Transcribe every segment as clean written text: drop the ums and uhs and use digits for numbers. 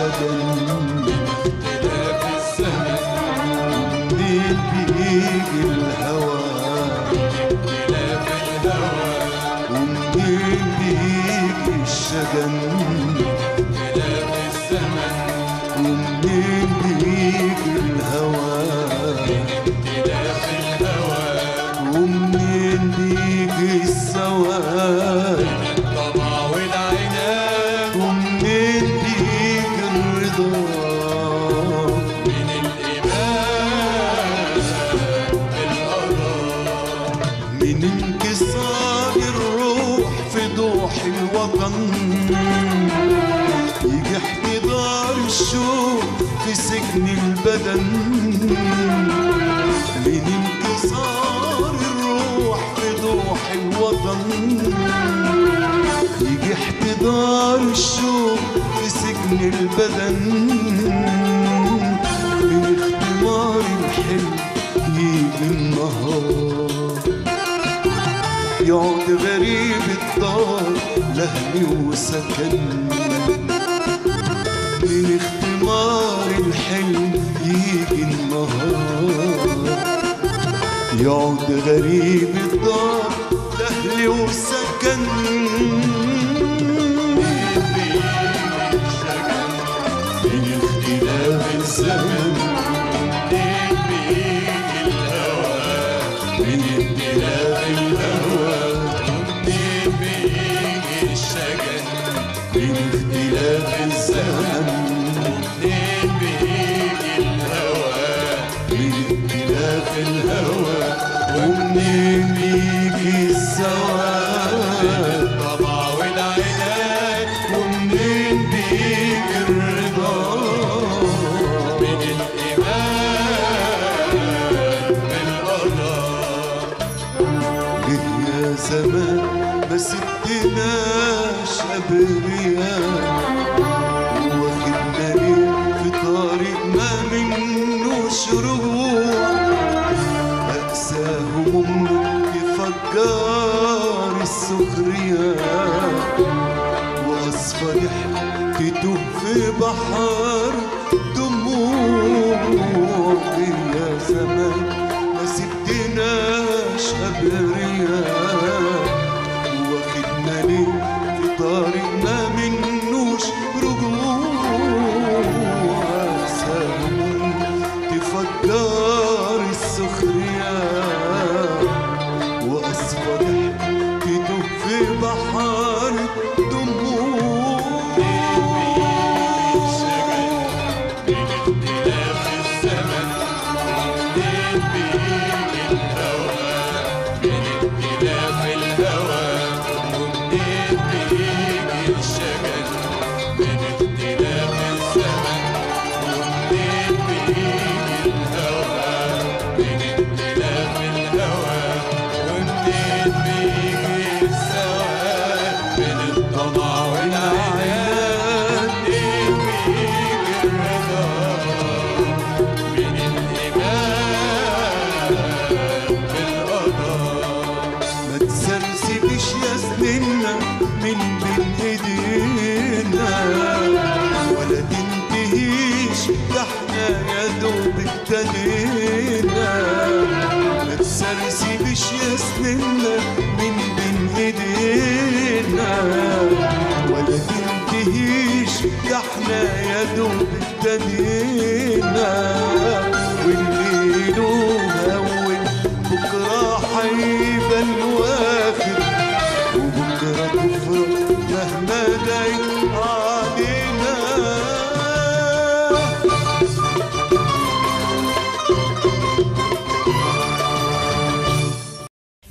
الزمن، اختلاف الزمن، بيت بيجي الهوى، اختلاف الهوى، ومنين بيجي الشجن، اختلاف الزمن، ومنين بيجي الهوى، اختلاف الهوى، ومنين بيجي السواد. يجي احتضار الشوق في سجن البدن، من انتصار الروح في ضوح الوطن، يجي احتضار الشوق في سجن البدن، من اختبار الحلم يجي النهار، يقعد غريب الدار لهمي وسكن، من اختمار الحلم يجي النهار، يقعد غريب الدار لهمي وسكن، من اختلاف الزمن، بيجي الهوى، من اختلاف الهوى، من اختلاف الزمن، منين بيجي الهوى، من اختلاف الهوى، ومنين بيجي السواد، الطبع والعناد، ومنين بيجي الرضا، من الإيمان بالقضاء. جه يا زمان ما سبتناش أبرياء، واخدنا ليه في طريق ما منه شروق، أقسى همومنا يفجر السخرية، وأصفى ضحك تتوه في بحر دموع. جه يا زمان ما سبتناش أبرياء، في طريق ما منوش رجوع، سامن تفجر السخرية، وأصفى ضحك تدوب في بحر دموع. منين بيجي الشجن، من اختلاف الزمن، منين بيجي الهوى، من اختلاف الهوى، من بين ايدينا ولا تنتهيش، ده احنا يا دوب ابتدينا، ما تسرسبش يا سننا، من بين ايدينا ولا تنتهيش، ده احنا يا دوب ابتدينا، واللي يلوم اول بكره هيبقى الواخد، مهما دايم علينا.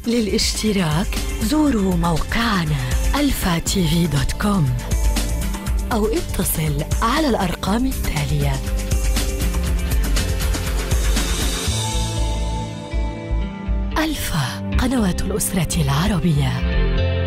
للاشتراك زوروا موقعنا alfatv.com أو اتصل على الأرقام التالية. ألفا، قنوات الأسرة العربية.